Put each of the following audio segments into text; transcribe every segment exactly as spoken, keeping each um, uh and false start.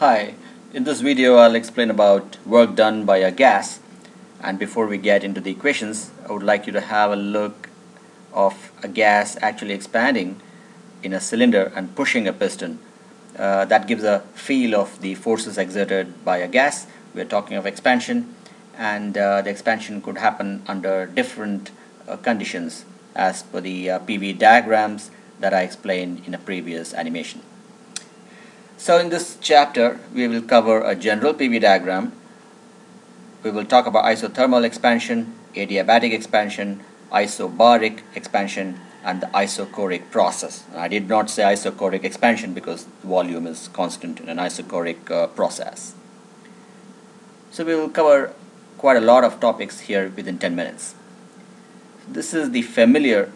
Hi, in this video I'll explain about work done by a gas, and before we get into the equations I would like you to have a look of a gas actually expanding in a cylinder and pushing a piston. Uh, that gives a feel of the forces exerted by a gas. We're talking of expansion, and uh, the expansion could happen under different uh, conditions as per the uh, P V diagrams that I explained in a previous animation. So in this chapter we will cover a general P V diagram. We will talk about isothermal expansion, adiabatic expansion, isobaric expansion, and the isochoric process. I did not say isochoric expansion because volume is constant in an isochoric uh, process. So we will cover quite a lot of topics here within ten minutes. This is the familiar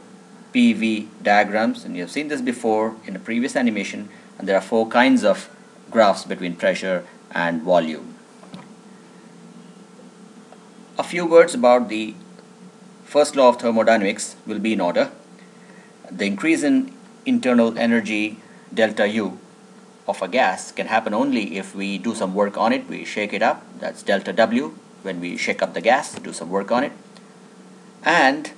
P V diagrams, and you have seen this before in a previous animation. And there are four kinds of graphs between pressure and volume. A few words about the first law of thermodynamics will be in order. The increase in internal energy delta U of a gas can happen only if we do some work on it. We shake it up, that's delta W, when we shake up the gas, do some work on it. And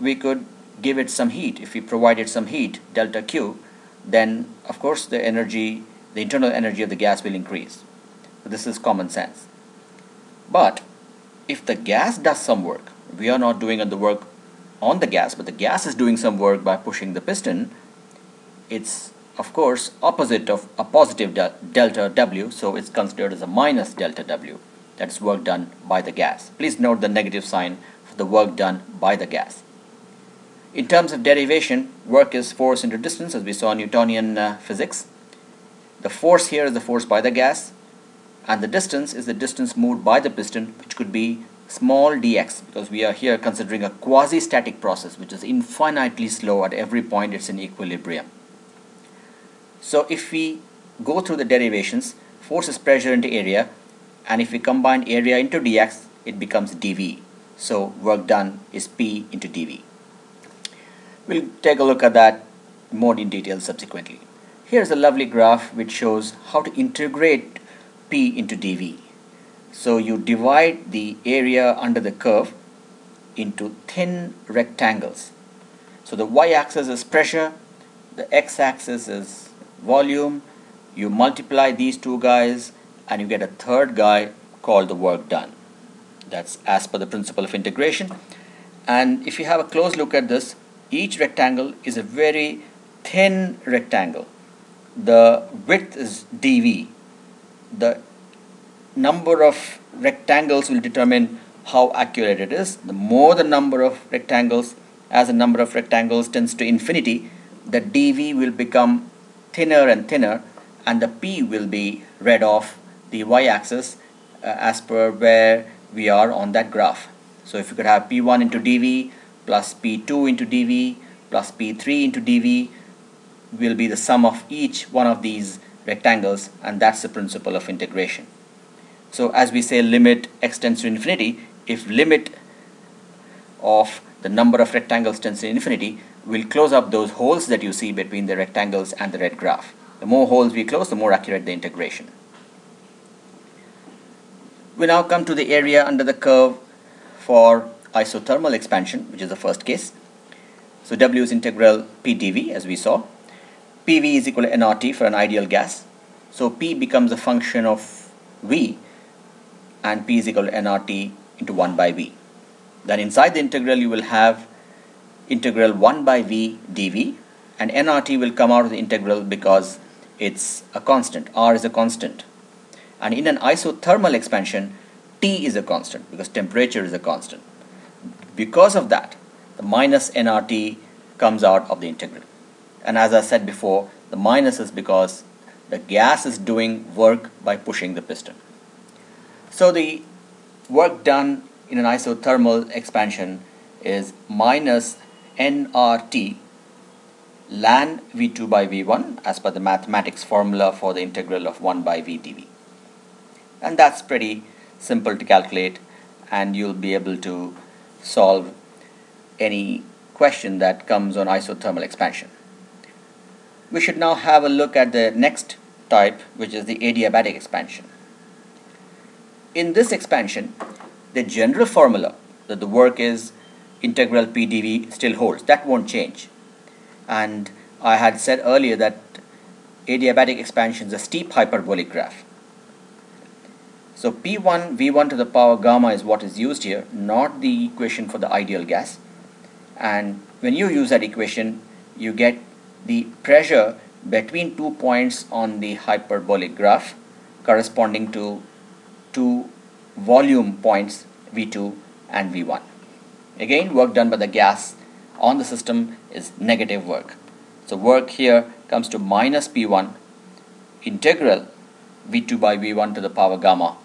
we could give it some heat. If we provided some heat, delta Q, then of course the energy, the internal energy of the gas will increase. This is common sense. But if the gas does some work, we are not doing the work on the gas, but the gas is doing some work by pushing the piston, it's of course opposite of a positive de delta W, so it's considered as a minus delta W. That's work done by the gas. Please note the negative sign for the work done by the gas. In terms of derivation, work is force into distance, as we saw in Newtonian uh, physics. The force here is the force by the gas, and the distance is the distance moved by the piston, which could be small dx, because we are here considering a quasi-static process, which is infinitely slow. At every point it's in equilibrium. So if we go through the derivations, force is pressure into area, and if we combine area into dx, it becomes dV. So work done is P into dV. We'll take a look at that more in detail subsequently. Here's a lovely graph which shows how to integrate P into dV. So you divide the area under the curve into thin rectangles. So the y-axis is pressure, the x-axis is volume. You multiply these two guys and you get a third guy called the work done. That's as per the principle of integration. And if you have a close look at this, each rectangle is a very thin rectangle. The width is dV. The number of rectangles will determine how accurate it is. The more the number of rectangles, as the number of rectangles tends to infinity, the dV will become thinner and thinner, and the P will be read off the y-axis uh, as per where we are on that graph. So if you could have P one into dV plus P two into dV plus P three into dV will be the sum of each one of these rectangles, and that's the principle of integration. So as we say limit x tends to infinity, if limit of the number of rectangles tends to infinity, we'll close up those holes that you see between the rectangles and the red graph. The more holes we close, the more accurate the integration. We now come to the area under the curve for isothermal expansion, which is the first case. So W is integral P dV, as we saw. P V is equal to nRT for an ideal gas. So P becomes a function of V, and P is equal to nRT into one by V. Then inside the integral you will have integral one by V dV, and nRT will come out of the integral because it's a constant. R is a constant, and in an isothermal expansion T is a constant because temperature is a constant. Because of that, the minus nRT comes out of the integral. And as I said before, the minus is because the gas is doing work by pushing the piston. So the work done in an isothermal expansion is minus nRT ln V two by V one, as per the mathematics formula for the integral of one by V dV. And that's pretty simple to calculate, and you'll be able to solve any question that comes on isothermal expansion. We should now have a look at the next type, which is the adiabatic expansion. In this expansion, the general formula that the work is integral P dV still holds. That won't change. And I had said earlier that adiabatic expansion is a steep hyperbolic graph. So P one V one to the power gamma is what is used here, not the equation for the ideal gas. And when you use that equation, you get the pressure between two points on the hyperbolic graph corresponding to two volume points V two and V one. Again, work done by the gas on the system is negative work. So work here comes to minus P one integral V two by V one to the power gamma,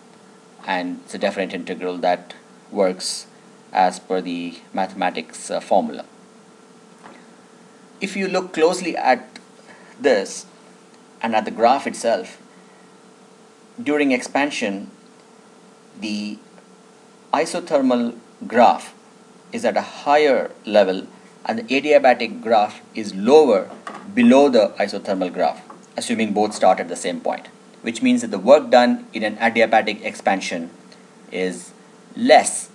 and it's a definite integral that works as per the mathematics uh, formula. If you look closely at this and at the graph itself, during expansion the isothermal graph is at a higher level and the adiabatic graph is lower below the isothermal graph, assuming both start at the same point, which means that the work done in an adiabatic expansion is less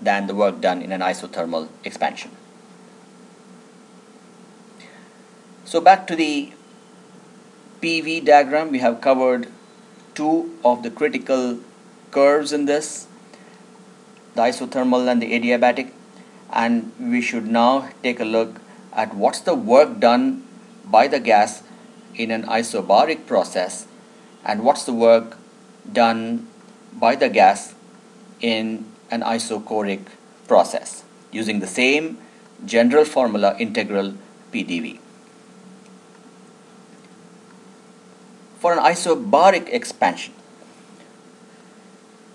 than the work done in an isothermal expansion. So back to the P V diagram, we have covered two of the critical curves in this, the isothermal and the adiabatic, and we should now take a look at what's the work done by the gas in an isobaric process and what's the work done by the gas in an isochoric process using the same general formula integral P dV. For an isobaric expansion,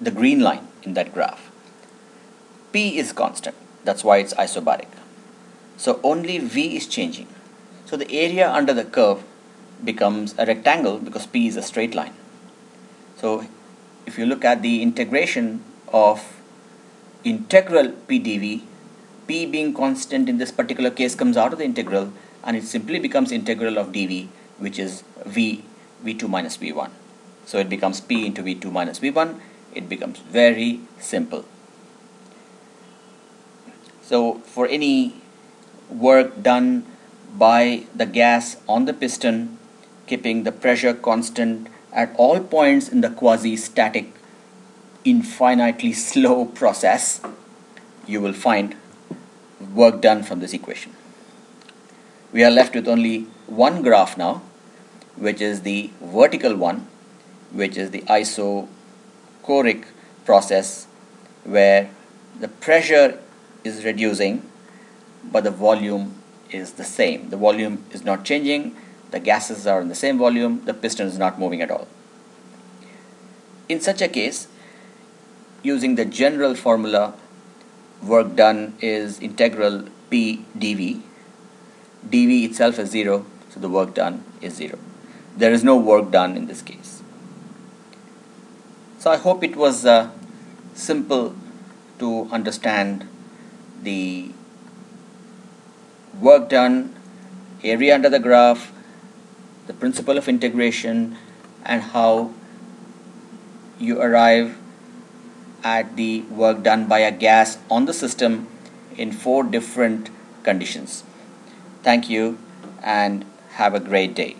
the green line in that graph, P is constant, that's why it's isobaric. So only V is changing. So the area under the curve becomes a rectangle because P is a straight line. So if you look at the integration of integral P dV, P being constant in this particular case comes out of the integral and it simply becomes integral of dV, which is V V two minus V one. So it becomes P into V two minus V one. It becomes very simple. So for any work done by the gas on the piston, keeping the pressure constant at all points in the quasi-static, infinitely slow process, you will find work done from this equation. We are left with only one graph now, which is the vertical one, which is the isochoric process, where the pressure is reducing but the volume is the same. The volume is not changing, the gases are in the same volume, the piston is not moving at all. In such a case, using the general formula, work done is integral P dV. dV itself is zero, so the work done is zero. There is no work done in this case. So I hope it was uh, simple to understand the work done, area under the graph, the principle of integration, and how you arrive at the work done by a gas on the system in four different conditions. Thank you and have a great day.